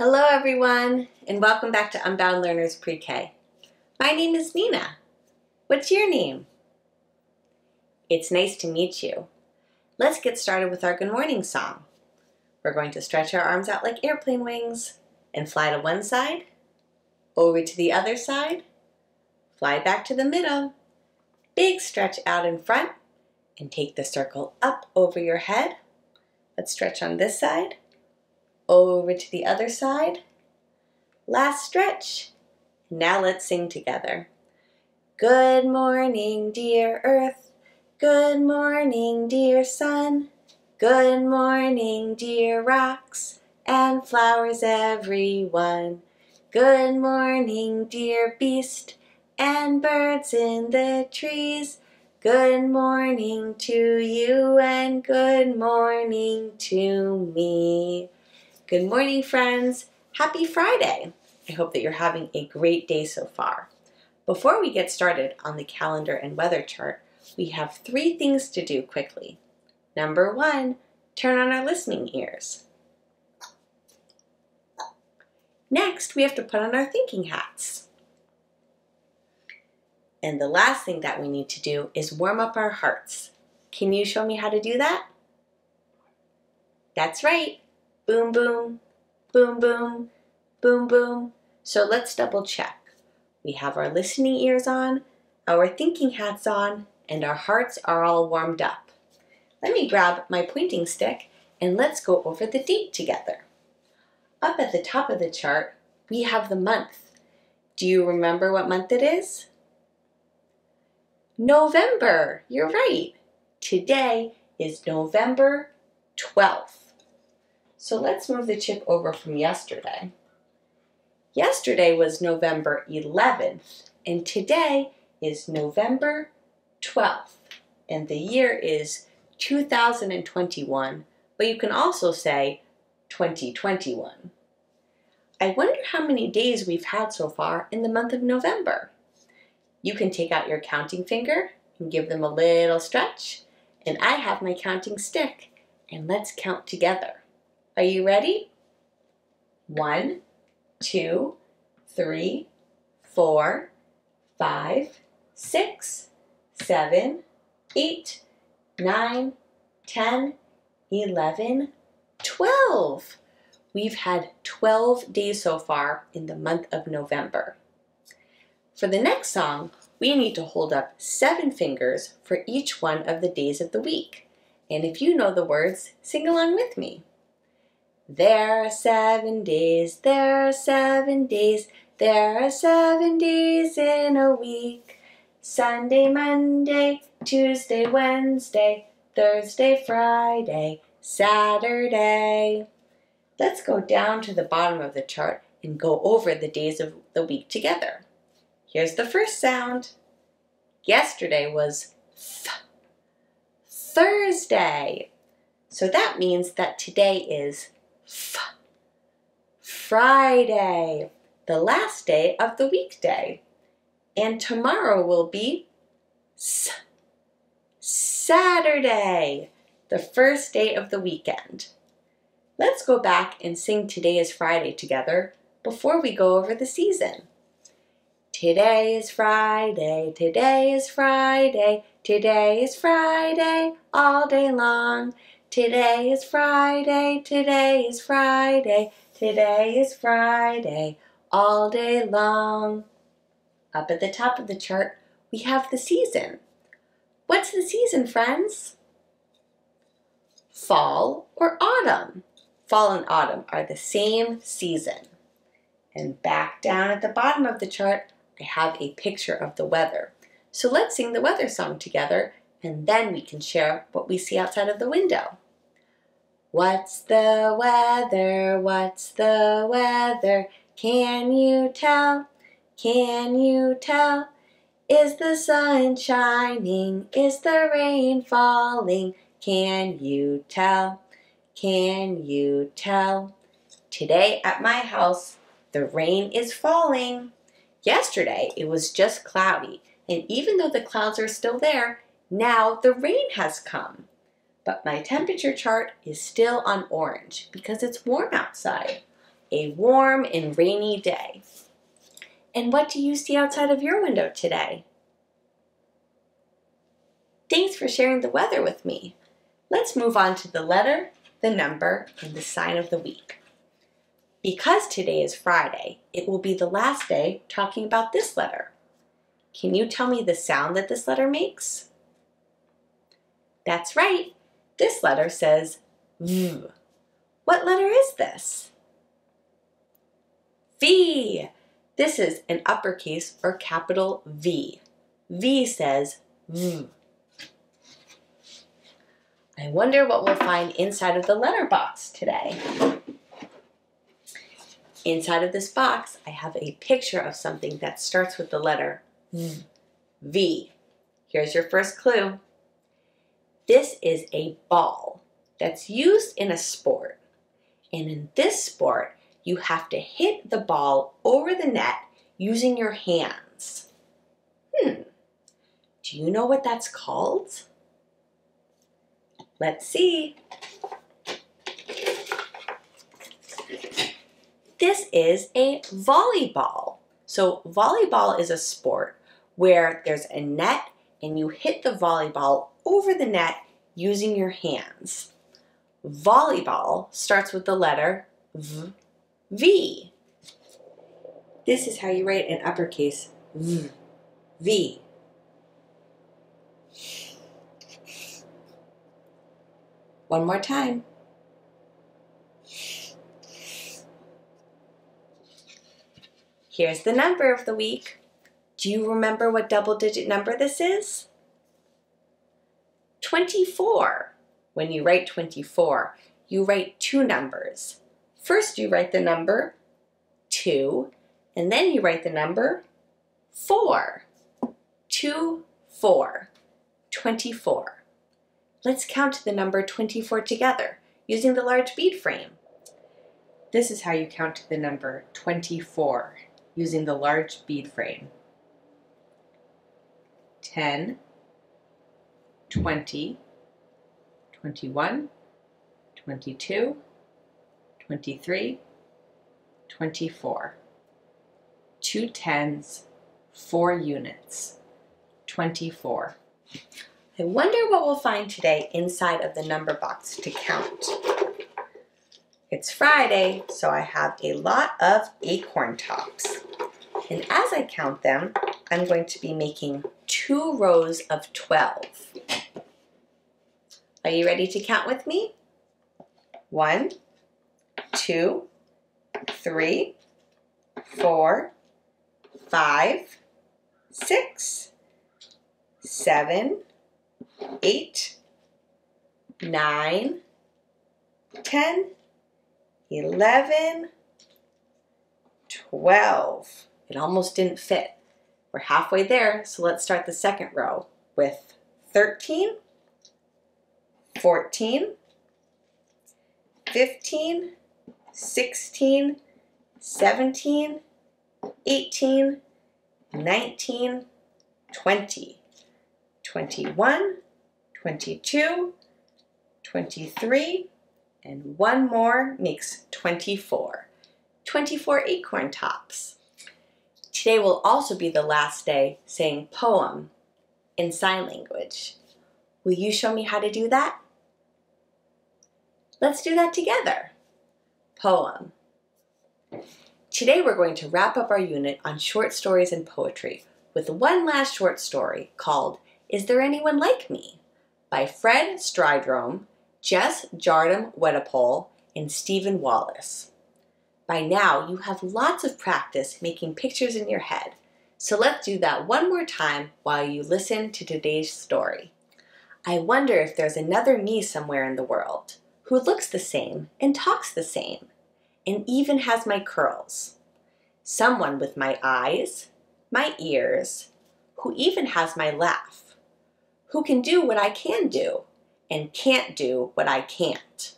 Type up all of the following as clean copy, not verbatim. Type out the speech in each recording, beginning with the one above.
Hello everyone, and welcome back to Unbound Learners Pre-K. My name is Nina. What's your name? It's nice to meet you. Let's get started with our good morning song. We're going to stretch our arms out like airplane wings and fly to one side, over to the other side, fly back to the middle, big stretch out in front, and take the circle up over your head. Let's stretch on this side, over to the other side. Last stretch. Now let's sing together. Good morning, dear Earth. Good morning, dear Sun. Good morning, dear rocks and flowers, everyone. Good morning, dear beast and birds in the trees. Good morning to you and good morning to me. Good morning, friends. Happy Friday. I hope that you're having a great day so far. Before we get started on the calendar and weather chart, we have three things to do quickly. Number one, turn on our listening ears. Next, we have to put on our thinking hats. And the last thing that we need to do is warm up our hearts. Can you show me how to do that? That's right. Boom, boom, boom, boom, boom, boom. So let's double check. We have our listening ears on, our thinking hats on, and our hearts are all warmed up. Let me grab my pointing stick and let's go over the date together. Up at the top of the chart, we have the month. Do you remember what month it is? November, you're right. Today is November 12th. So let's move the chip over from yesterday. Yesterday was November 11th, and today is November 12th, and the year is 2021, but you can also say 2021. I wonder how many days we've had so far in the month of November. You can take out your counting finger and give them a little stretch, and I have my counting stick, and let's count together. Are you ready? 1, 2, 3, 4, 5, 6, 7, 8, 9, 10, 11, 12. We've had 12 days so far in the month of November. For the next song, we need to hold up 7 fingers for each one of the days of the week. And if you know the words, sing along with me. There are 7 days, there are 7 days, there are 7 days in a week. Sunday, Monday, Tuesday, Wednesday, Thursday, Friday, Saturday. Let's go down to the bottom of the chart and go over the days of the week together. Here's the first sound. Yesterday was Thursday. So that means that today is Friday, the last day of the weekday. And tomorrow will be Saturday, the first day of the weekend. Let's go back and sing Today is Friday together before we go over the season. Today is Friday, today is Friday, today is Friday all day long. Today is Friday, today is Friday, today is Friday, all day long. Up at the top of the chart, we have the season. What's the season, friends? Fall or autumn. Fall and autumn are the same season. And back down at the bottom of the chart, I have a picture of the weather. So let's sing the weather song together, and then we can share what we see outside of the window. What's the weather? What's the weather? Can you tell? Can you tell? Is the sun shining? Is the rain falling? Can you tell? Can you tell? Today at my house, the rain is falling. Yesterday, it was just cloudy, and even though the clouds are still there, now the rain has come, but my temperature chart is still on orange because it's warm outside. a warm and rainy day. And what do you see outside of your window today? Thanks for sharing the weather with me. Let's move on to the letter, the number, and the sign of the week. Because today is Friday, it will be the last day talking about this letter. Can you tell me the sound that this letter makes? That's right. This letter says V. What letter is this? V. This is an uppercase or capital V. V says V. I wonder what we'll find inside of the letter box today. Inside of this box, I have a picture of something that starts with the letter V. Here's your first clue. This is a ball that's used in a sport. And in this sport, you have to hit the ball over the net using your hands. Do you know what that's called? Let's see. This is a volleyball. So volleyball is a sport where there's a net and you hit the volleyball over the net using your hands. Volleyball starts with the letter V. V. This is how you write an uppercase V. V. One more time. Here's the number of the week. Do you remember what double-digit number this is? 24. When you write 24, you write two numbers. First, you write the number 2, and then you write the number 4. 2, 4, 24. Let's count the number 24 together using the large bead frame. This is how you count the number 24 using the large bead frame. 10, 20, 21, 22, 23, 24. 2 tens, 4 units, 24. I wonder what we'll find today inside of the number box to count. It's Friday, so I have a lot of acorn tops. And as I count them, I'm going to be making 2 rows of 12. Are you ready to count with me? 1, 2, 3, 4, 5, 6, 7, 8, 9, 10, 11, 12. It almost didn't fit. We're halfway there, so let's start the second row with 13, 14, 15, 16, 17, 18, 19, 20, 21, 22, 23, and 1 more makes 24. 24 acorn tops. Today will also be the last day saying poem in sign language. Will you show me how to do that? Let's do that together. Poem. Today we're going to wrap up our unit on short stories and poetry with one last short story called Is There Anyone Like Me? By Fred Strydom, Jess Jardim-Wedepohl, and Stephen Wallace. By now, you have lots of practice making pictures in your head, so let's do that 1 more time while you listen to today's story. I wonder if there's another me somewhere in the world who looks the same and talks the same, and even has my curls. Someone with my eyes, my ears, who even has my laugh. Who can do what I can do, and can't do what I can't.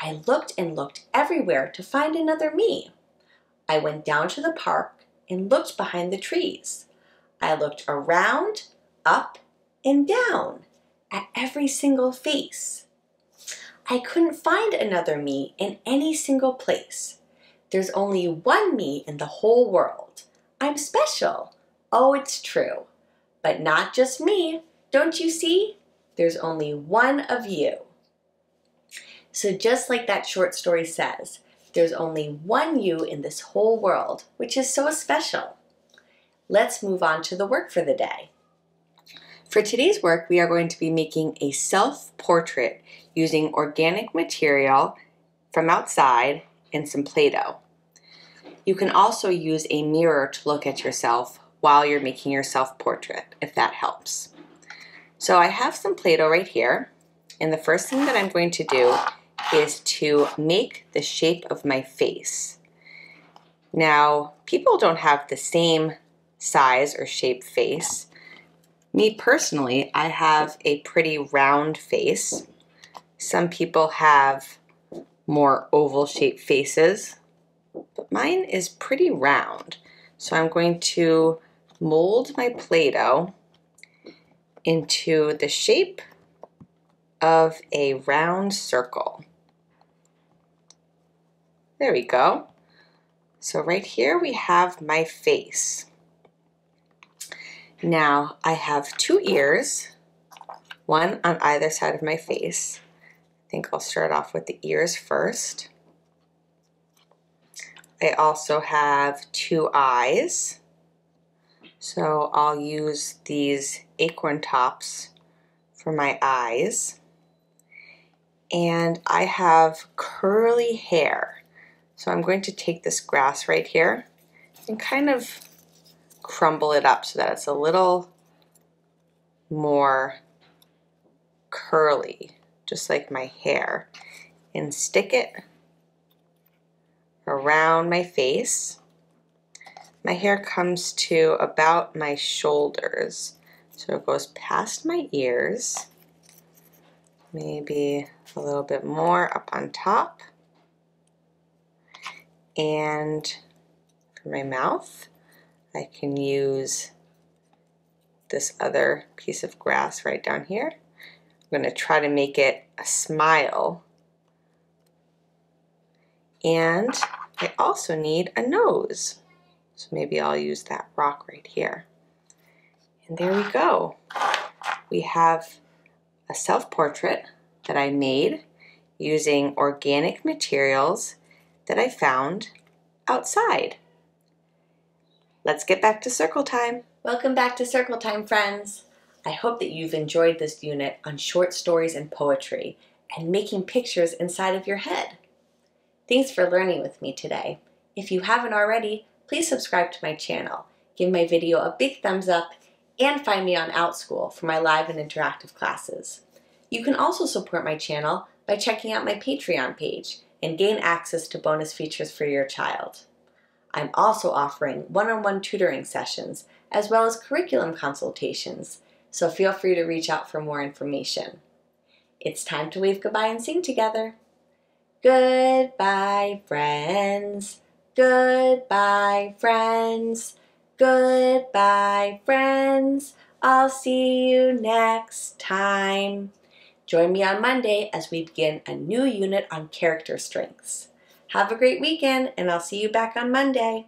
I looked and looked everywhere to find another me. I went down to the park and looked behind the trees. I looked around, up, and down at every single face. I couldn't find another me in any single place. There's only one me in the whole world. I'm special. Oh, it's true. But not just me. Don't you see? There's only one of you. So just like that short story says, there's only one you in this whole world, which is so special. Let's move on to the work for the day. For today's work, we are going to be making a self-portrait using organic material from outside and some Play-Doh. You can also use a mirror to look at yourself while you're making your self-portrait, if that helps. So I have some Play-Doh right here, and the first thing that I'm going to do is to make the shape of my face. Now, people don't have the same size or shape face. Me personally, I have a pretty round face. Some people have more oval-shaped faces, but mine is pretty round. So I'm going to mold my Play-Doh into the shape of a round circle. There we go. So right here we have my face. Now I have two ears, one on either side of my face. I think I'll start off with the ears first. I also have two eyes, so I'll use these acorn tops for my eyes. And I have curly hair, so I'm going to take this grass right here and kind of crumble it up so that it's a little more curly, just like my hair, and stick it around my face. My hair comes to about my shoulders, so it goes past my ears, maybe a little bit more up on top, and for my mouth I can use this other piece of grass right down here. I'm going to try to make it a smile. And I also need a nose, so maybe I'll use that rock right here. And there we go. We have a self-portrait that I made using organic materials that I found outside. Let's get back to circle time. Welcome back to circle time, friends. I hope that you've enjoyed this unit on short stories and poetry and making pictures inside of your head. Thanks for learning with me today. If you haven't already, please subscribe to my channel, give my video a big thumbs up, and find me on OutSchool for my live and interactive classes. You can also support my channel by checking out my Patreon page and gain access to bonus features for your child. I'm also offering one-on-one tutoring sessions as well as curriculum consultations, so feel free to reach out for more information. It's time to wave goodbye and sing together. Goodbye, friends. Goodbye, friends. Goodbye, friends. I'll see you next time. Join me on Monday as we begin a new unit on character strengths. Have a great weekend, and I'll see you back on Monday.